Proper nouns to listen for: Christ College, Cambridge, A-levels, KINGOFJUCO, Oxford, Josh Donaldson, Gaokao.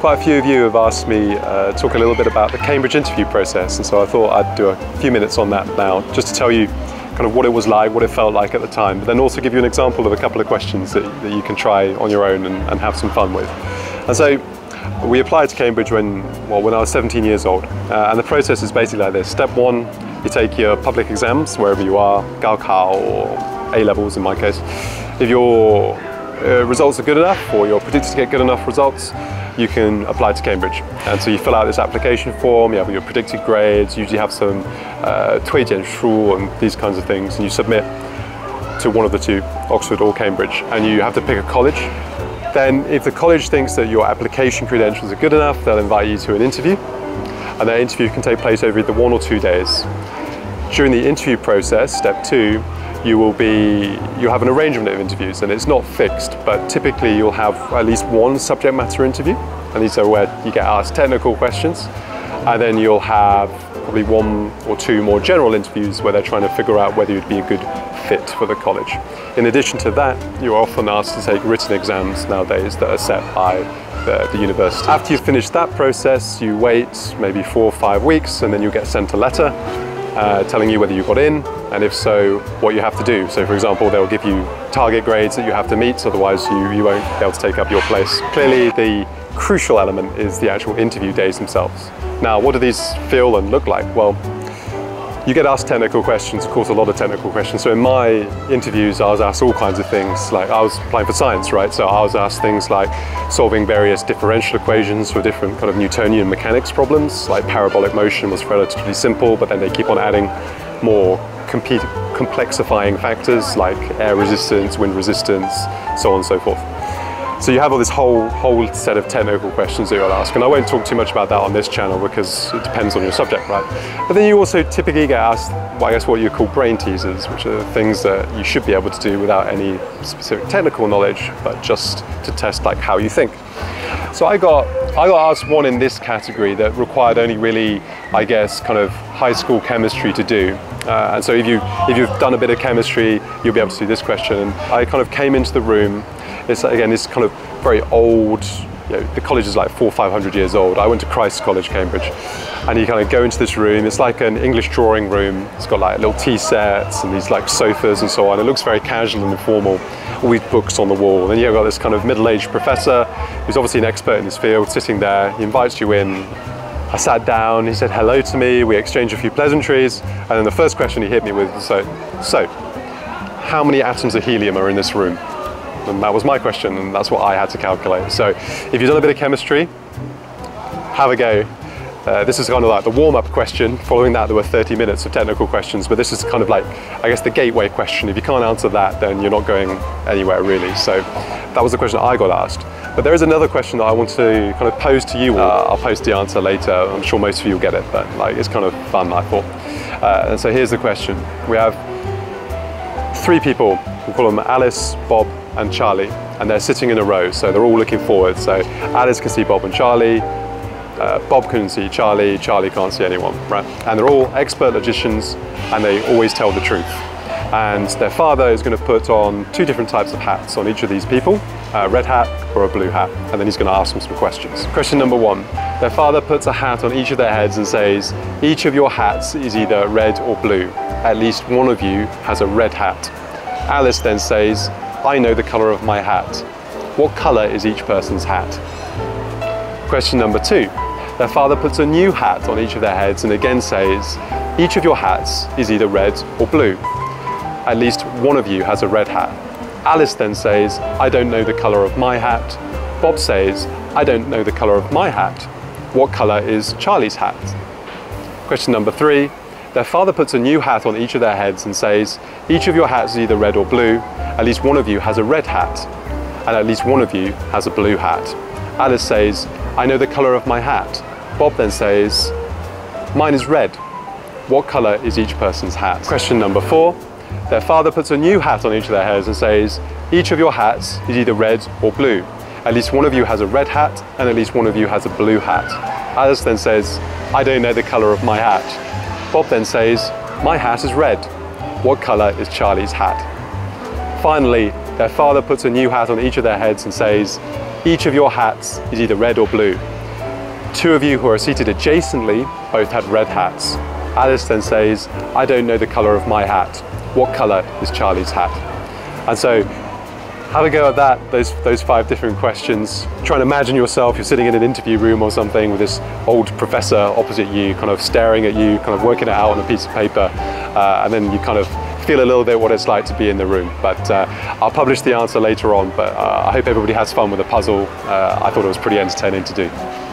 Quite a few of you have asked me to talk a little bit about the Cambridge interview process, and so I thought I'd do a few minutes on that now, just to tell you kind of what it was like, what it felt like at the time, but then also give you an example of a couple of questions that you can try on your own and have some fun with. And so we applied to Cambridge when I was 17 years old, and the process is basically like this. Step one, you take your public exams wherever you are, Gaokao or A-levels in my case. If your results are good enough, or you're predicted to get good enough results, you can apply to Cambridge. And so you fill out this application form, you have your predicted grades, usually have some 推荐书 and these kinds of things, and you submit to one of the two, Oxford or Cambridge, and you have to pick a college. Then if the college thinks that your application credentials are good enough, they'll invite you to an interview, and that interview can take place over either 1 or 2 days. During the interview process, step two, you'll have an arrangement of interviews, and it's not fixed, but typically you'll have at least one subject matter interview, and these are where you get asked technical questions, and then you'll have probably 1 or 2 more general interviews where they're trying to figure out whether you'd be a good fit for the college. In addition to that, you're often asked to take written exams nowadays that are set by the university. After you've finished that process, you wait maybe 4 or 5 weeks, and then you'll get sent a letter telling you whether you got in, and if so, what you have to do. So for example, they'll give you target grades that you have to meet, otherwise you won't be able to take up your place. Clearly the crucial element is the actual interview days themselves. Now, what do these feel and look like? Well, you get asked technical questions, of course, a lot of technical questions. So in my interviews, I was asked all kinds of things. Like, I was applying for science, right? So I was asked things like solving various differential equations for different kind of Newtonian mechanics problems, like parabolic motion was relatively simple, but then they keep on adding more complexifying factors like air resistance, wind resistance, so on and so forth. So you have all this whole set of technical questions that you'll ask, and I won't talk too much about that on this channel because it depends on your subject, right? But then you also typically get asked, well, I guess what you call brain teasers, which are things that you should be able to do without any specific technical knowledge, but just to test like how you think. So I got asked one in this category that required only really, I guess, kind of high school chemistry to do. And so if you've done a bit of chemistry, you'll be able to do this question. And I kind of came into the room. It's again this kind of very old, you know, the college is like 400 or 500 years old. I went to Christ College, Cambridge, and you kind of go into this room. It's like an English drawing room. It's got like little tea sets and these like sofas and so on. It looks very casual and informal. All these books on the wall. Then you've got this kind of middle-aged professor who's obviously an expert in his field sitting there. He invites you in. I sat down, he said hello to me, we exchanged a few pleasantries, and then the first question he hit me with was, so how many atoms of helium are in this room? And that was my question, and that's what I had to calculate. So if you've done a bit of chemistry, have a go. This is kind of like the warm-up question. Following that, there were 30 minutes of technical questions, but this is kind of like, I guess, the gateway question. If you can't answer that, then you're not going anywhere, really. So that was the question I got asked. But there is another question that I want to kind of pose to you all. I'll post the answer later. I'm sure most of you will get it, but like, it's kind of fun, I thought. And so here's the question. We have 3 people. We'll call them Alice, Bob, and Charlie, and they're sitting in a row, so they're all looking forward. So Alice can see Bob and Charlie, Bob can see Charlie, Charlie can't see anyone, right? And they're all expert logicians, and they always tell the truth. And their father is going to put on 2 different types of hats on each of these people, a red hat or a blue hat, and then he's going to ask them some questions. Question number 1, their father puts a hat on each of their heads and says, each of your hats is either red or blue. At least one of you has a red hat. Alice then says, I know the colour of my hat. What colour is each person's hat? Question number 2. Their father puts a new hat on each of their heads and again says, each of your hats is either red or blue. At least one of you has a red hat. Alice then says, I don't know the colour of my hat. Bob says, I don't know the colour of my hat. What colour is Charlie's hat? Question number 3. Their father puts a new hat on each of their heads and says, each of your hats is either red or blue. At least one of you has a red hat, and at least one of you has a blue hat. Alice says, I know the colour of my hat. Bob then says, mine is red. What colour is each person's hat? Question number 4. Their father puts a new hat on each of their heads and says, each of your hats is either red or blue. At least one of you has a red hat, and at least one of you has a blue hat. Alice then says, I don't know the colour of my hat. Bob then says, my hat is red. What colour is Charlie's hat? Finally, Their father puts a new hat on each of their heads and says, each of your hats is either red or blue. Two of you who are seated adjacently both had red hats. Alice then says, I don't know the colour of my hat. What colour is Charlie's hat? And so have a go at that, those five different questions. Try and imagine yourself, you're sitting in an interview room or something with this old professor opposite you, kind of staring at you, kind of working it out on a piece of paper. And then you kind of feel a little bit what it's like to be in the room. But I'll publish the answer later on, but I hope everybody has fun with the puzzle. I thought it was pretty entertaining to do.